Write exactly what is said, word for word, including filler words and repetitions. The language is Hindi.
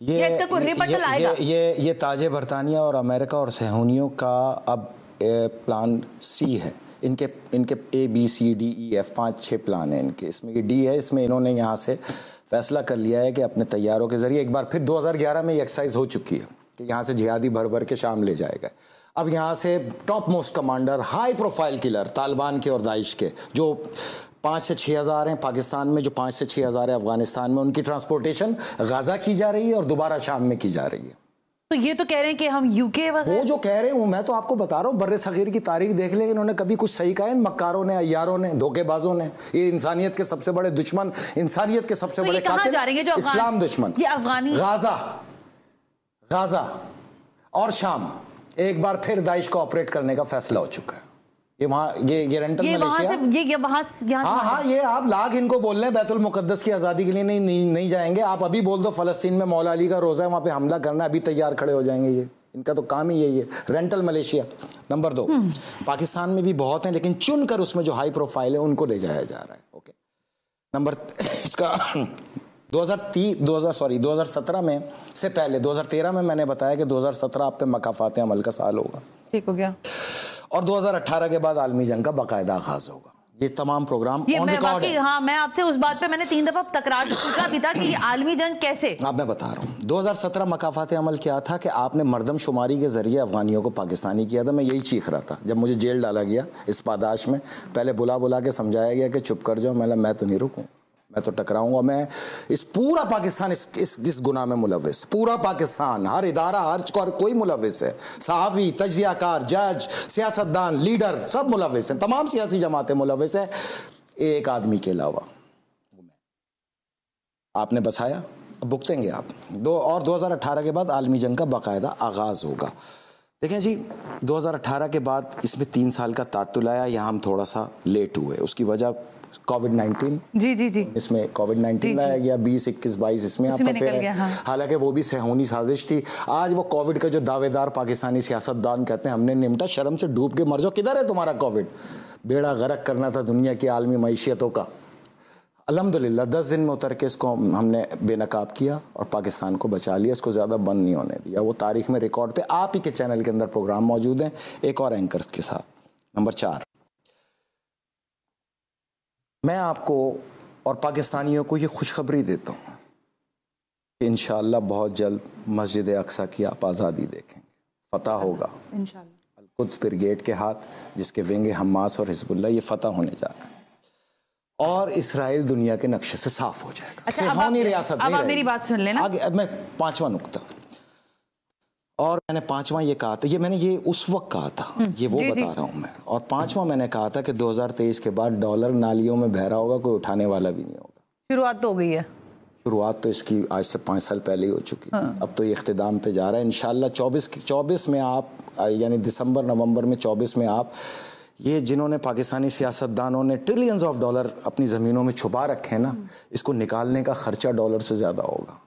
ये, या इसका कोई रिपटल आएगा? ये, ये, ये ताजे बरतानिया और अमेरिका और सहूनियों का अब प्लान सी है। इनके इनके A B C D E F पाँच छः प्लान है इनके। इसमें डी है, इसमें इन्होंने यहाँ से फैसला कर लिया है कि अपने तैयारों के जरिए एक बार फिर दो हज़ार ग्यारह में ये एक्सरसाइज हो चुकी है कि यहाँ से जिहादी भर भर के शाम ले जाएगा। अब यहाँ से top most commander, high profile killer Taliban के और दाइश के जो पाँच से छः हज़ार हैं पाकिस्तान में, जो पाँच से छः हज़ार हैं अफगानिस्तान में, उनकी ट्रांसपोर्टेशन गाज़ा की जा रही है और दोबारा शाम में की जा रही है। तो ये तो कह रहे हैं कि हम यूके वगैरह, वो जो कह रहे हैं, मैं तो आपको बता रहा हूँ बर्रे सगीर की तारीख देख लें, इन्होंने कभी कुछ सही कहा है इन मक्कारों ने, अय्यारों ने, धोखेबाजों ने। ये इंसानियत के सबसे बड़े दुश्मन, इंसानियत के सबसे तो बड़े कातिल, इस्लाम दुश्मन। ये अफगानी गाजा, गाजा और शाम एक बार फिर दाइश को ऑपरेट करने का फैसला हो चुका है। ये वहाँ ये ये रेंटल मलेशिया, हाँ हाँ, ये आप लाख इनको बोल रहे हैं बैतुल मुकद्दस की आज़ादी के लिए नहीं, नहीं नहीं जाएंगे। आप अभी बोल दो फ़लस्तीन में मौला अली का रोज़ा है, वहाँ पे हमला करना, अभी तैयार खड़े हो जाएंगे। ये इनका तो काम ही यही है, रेंटल मलेशिया। नंबर दो, पाकिस्तान में भी बहुत हैं लेकिन चुन कर उसमें जो हाई प्रोफाइल है उनको ले जाया जा रहा है। ओके, नंबर इसका दो हज़ार तीन दो हज़ार सॉरी दो हज़ार सत्रह में से पहले दो हज़ार तेरह में मैंने बताया कि दो हज़ार सत्रह आप पे मकाफात अमल का साल होगा, ठीक हो गया, और दो हज़ार अठारह के बाद आलमी जंग का बाकायदा आगाज होगा। ये तमाम प्रोग्राम ऑन रिकॉर्ड है। हाँ, मैं आपसे उस बात पे मैंने तीन दफा तकरार पूछा भी था कि आलमी जंग कैसे, आप मैं बता रहा हूँ। दो हज़ार सत्रह मकाफात अमल क्या था कि आपने मर्दमशुमारी के जरिए अफगानियों को पाकिस्तानी किया था। मैं यही चीख रहा था जब मुझे जेल डाला गया इस पादाश में, पहले बुला बुला के समझाया गया कि चुप कर जाओ, मैंने मैं तो नहीं रुकूँ, मैं तो टकराऊंगा, मैं इस पूरा पाकिस्तान इस इस, इस गुनाह में मुलविस, पूरा पाकिस्तान, हर इदारा, हर हर कोई मुलविस है, सहाफ़ी, तजियाकार, जज, सियासतदान, लीडर सब मुलविस हैं, तमाम सियासी जमातें मुलविस हैं, एक आदमी के अलावा। आपने बसाया, अब भुगतेंगे आप। दो और दो हज़ार अठारह के बाद आलमी जंग का बाकायदा आगाज़ होगा। देखें जी, दो हज़ार अठारह के बाद इसमें तीन साल का तातुल आया, यहाँ हम थोड़ा सा लेट हुए। उसकी वजह कोविड नाइन्टीन, जी जी जी, इसमें कोविड नाइन्टीन लाया गया, बीस इक्कीस बाईस इसमें आप फंसे रहे। हाँ। हालांकि वो भी सहूनी साजिश थी। आज वो कोविड का जो दावेदार पाकिस्तानी सियासतदान कहते हैं हमने निमटा, शर्म से डूब के मर जाओ, किधर है तुम्हारा कोविड? बेड़ा गरक करना था दुनिया की आलमी मईशियतों का। अल्हम्दुलिल्लाह दस दिन में उतर के इसको हमने बेनकाब किया और पाकिस्तान को बचा लिया, इसको ज़्यादा बंद नहीं होने दिया। वो तारीख में रिकॉर्ड पे आप ही के चैनल के अंदर प्रोग्राम मौजूद हैं एक और एंकर्स के साथ। नंबर चार, मैं आपको और पाकिस्तानियों को ये खुशखबरी देता हूँ कि इंशाअल्लाह बहुत जल्द मस्जिद अक्सा की आप आज़ादी देखेंगे, फतह होगा इंशाअल्लाह, अल-कुद्स ब्रिगेड के हाथ, जिसके विंगे हमास और हिजबुल्लाह, ये फतह होने जा रहा है और इसराइल दुनिया के नक्शे से साफ हो जाएगा। अच्छा, अब रियासत अब मेरी बात सुन लेना आगे। अब मैं पाँचवा नुकता, और मैंने पाँचवा ये कहा था, ये मैंने ये उस वक्त कहा था, ये वो बता रहा हूँ मैं। और पाँचवा मैंने कहा था कि दो हज़ार तेईस के बाद डॉलर नालियों में बहरा होगा, कोई उठाने वाला भी नहीं होगा। शुरुआत तो हो गई है, शुरुआत तो इसकी आज से पाँच साल पहले ही हो चुकी है। हाँ। अब तो ये इख्तिदाम पे जा रहा है इंशाल्लाह। चौबीस चौबीस में आप, यानी दिसंबर नवम्बर में चौबीस में आप, ये जिन्होंने पाकिस्तानी सियासतदानों ने ट्रिलियंस ऑफ डॉलर अपनी ज़मीनों में छुपा रखे हैं ना, इसको निकालने का खर्चा डॉलर से ज़्यादा होगा।